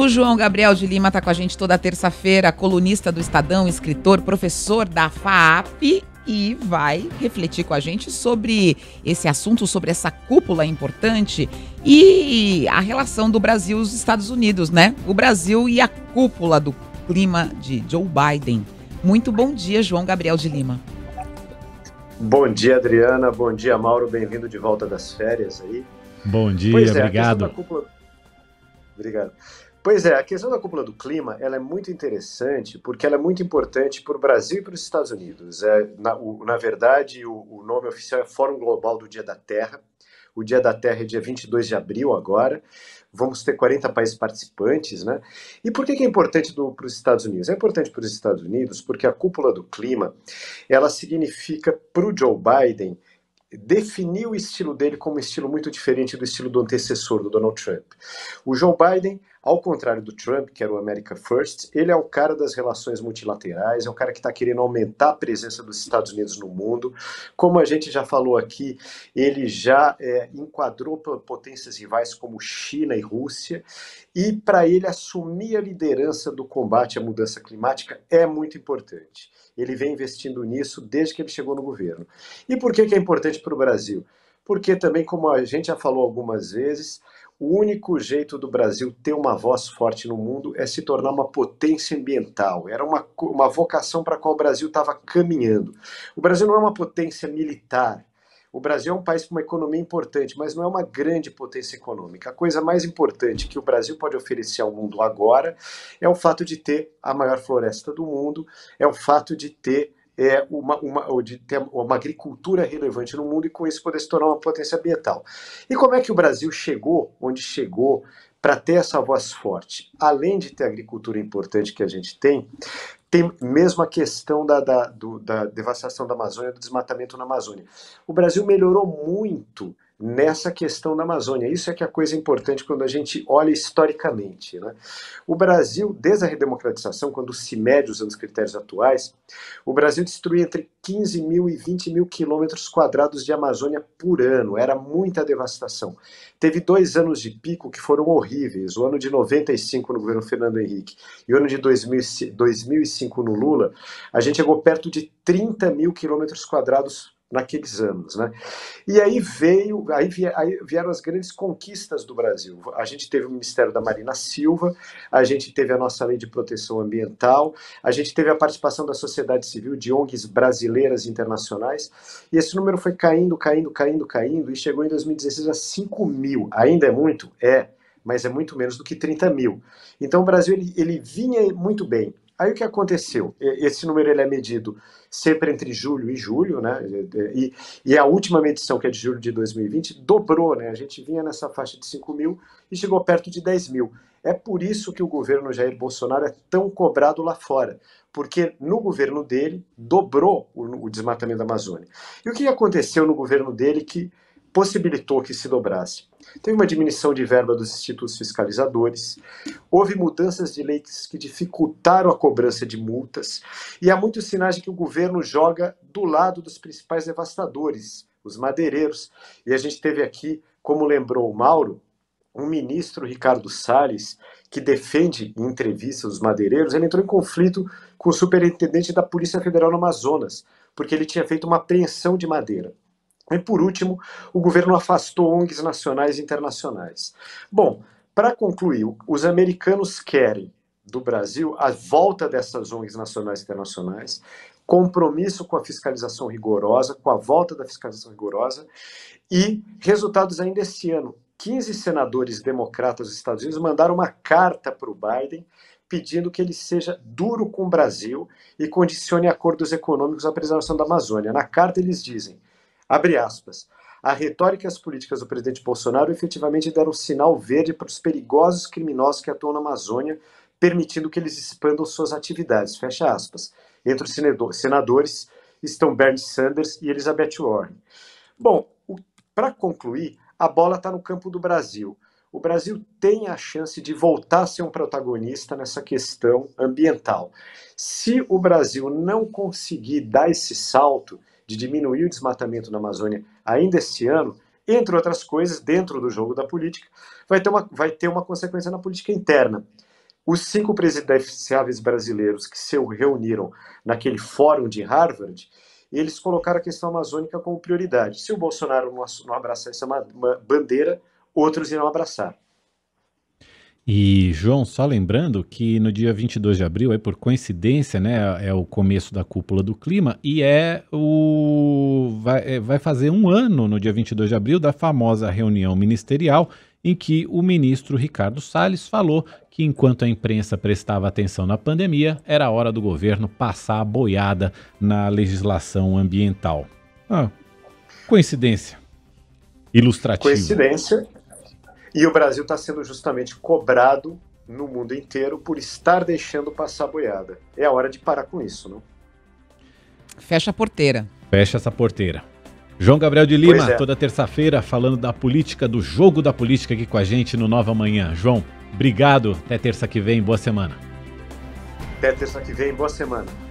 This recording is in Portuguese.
O João Gabriel de Lima está com a gente toda terça-feira, colunista do Estadão, escritor, professor da FAAP, e vai refletir com a gente sobre esse assunto, sobre essa cúpula importante e a relação do Brasil e os Estados Unidos, né? O Brasil e a cúpula do clima de Joe Biden. Muito bom dia, João Gabriel de Lima. Bom dia, Adriana. Bom dia, Mauro. Bem-vindo de volta das férias aí. Bom dia, obrigado. Obrigado. Pois é, a questão da cúpula do clima, ela é muito interessante porque ela é muito importante para o Brasil e para os Estados Unidos. Na verdade, o nome oficial é Fórum Global do Dia da Terra. O Dia da Terra é dia 22 de abril agora. Vamos ter 40 países participantes, né? E por que é importante para os Estados Unidos? É importante para os Estados Unidos porque a cúpula do clima, ela significa para o Joe Biden definir o estilo dele como um estilo muito diferente do estilo do antecessor, do Donald Trump. O Joe Biden, ao contrário do Trump, que era o America First, ele é o cara das relações multilaterais, é o cara que está querendo aumentar a presença dos Estados Unidos no mundo. Como a gente já falou aqui, ele já enquadrou potências rivais como China e Rússia, e para ele assumir a liderança do combate à mudança climática é muito importante. Ele vem investindo nisso desde que ele chegou no governo. E por que é importante para o Brasil? Porque também, como a gente já falou algumas vezes, o único jeito do Brasil ter uma voz forte no mundo é se tornar uma potência ambiental. Era uma vocação para a qual o Brasil estava caminhando. O Brasil não é uma potência militar. O Brasil é um país com uma economia importante, mas não é uma grande potência econômica. A coisa mais importante que o Brasil pode oferecer ao mundo agora é o fato de ter a maior floresta do mundo, é o fato de ter uma agricultura relevante no mundo e com isso poder se tornar uma potência ambiental. E como é que o Brasil chegou onde chegou para ter essa voz forte? Além de ter a agricultura importante que a gente tem mesmo a questão da devastação da Amazônia, do desmatamento na Amazônia. O Brasil melhorou muito nessa questão da Amazônia. Isso é que é a coisa importante quando a gente olha historicamente, né? O Brasil, desde a redemocratização, quando se mede usando os critérios atuais, o Brasil destruía entre 15 mil e 20 mil quilômetros quadrados de Amazônia por ano. Era muita devastação. Teve 2 anos de pico que foram horríveis. O ano de 95 no governo Fernando Henrique e o ano de 2005 no Lula, a gente chegou perto de 30 mil quilômetros quadrados naqueles anos, né? E aí vieram as grandes conquistas do Brasil. A gente teve o Ministério da Marina Silva, a gente teve a nossa Lei de Proteção Ambiental, a gente teve a participação da sociedade civil, de ONGs brasileiras e internacionais, e esse número foi caindo, e chegou em 2016 a 5 mil. Ainda é muito? É, mas é muito menos do que 30 mil. Então o Brasil ele vinha muito bem. Aí o que aconteceu? Esse número ele é medido sempre entre julho, né? E a última medição, que é de julho de 2020, dobrou, né? A gente vinha nessa faixa de 5 mil e chegou perto de 10 mil. É por isso que o governo Jair Bolsonaro é tão cobrado lá fora, porque no governo dele dobrou o desmatamento da Amazônia. E o que aconteceu no governo dele que possibilitou que se dobrasse? Teve uma diminuição de verba dos institutos fiscalizadores, houve mudanças de leis que dificultaram a cobrança de multas, e há muitos sinais de que o governo joga do lado dos principais devastadores, os madeireiros. E a gente teve aqui, como lembrou o Mauro, um ministro, Ricardo Salles, que defende em entrevista os madeireiros. Ele entrou em conflito com o superintendente da Polícia Federal no Amazonas, porque ele tinha feito uma apreensão de madeira. E, por último, o governo afastou ONGs nacionais e internacionais. Bom, para concluir, os americanos querem do Brasil a volta dessas ONGs nacionais e internacionais, compromisso com a fiscalização rigorosa, com a volta da fiscalização rigorosa, e resultados ainda esse ano. 15 senadores democratas dos Estados Unidos mandaram uma carta para o Biden pedindo que ele seja duro com o Brasil e condicione acordos econômicos à preservação da Amazônia. Na carta eles dizem, abre aspas, a retórica e as políticas do presidente Bolsonaro efetivamente deram sinal verde para os perigosos criminosos que atuam na Amazônia, permitindo que eles expandam suas atividades, fecha aspas. Entre os senadores estão Bernie Sanders e Elizabeth Warren. Bom, para concluir, a bola está no campo do Brasil. O Brasil tem a chance de voltar a ser um protagonista nessa questão ambiental. Se o Brasil não conseguir dar esse salto de diminuir o desmatamento na Amazônia ainda esse ano, entre outras coisas, dentro do jogo da política, vai ter uma consequência na política interna. Os 5 presidenciáveis brasileiros que se reuniram naquele fórum de Harvard, eles colocaram a questão amazônica como prioridade. Se o Bolsonaro não abraçar essa bandeira, outros irão abraçar. E, João, só lembrando que no dia 22 de abril, aí por coincidência, né, é o começo da cúpula do clima e vai fazer um ano, no dia 22 de abril, da famosa reunião ministerial em que o ministro Ricardo Salles falou que enquanto a imprensa prestava atenção na pandemia, era hora do governo passar a boiada na legislação ambiental. Ah, coincidência. Ilustrativa. Coincidência. E o Brasil está sendo justamente cobrado no mundo inteiro por estar deixando passar a boiada. É a hora de parar com isso, não? Fecha a porteira. Fecha essa porteira. João Gabriel de Lima, toda terça-feira, falando da política, do jogo da política aqui com a gente no Nova Manhã. João, obrigado. Até terça que vem. Boa semana. Até terça que vem. Boa semana.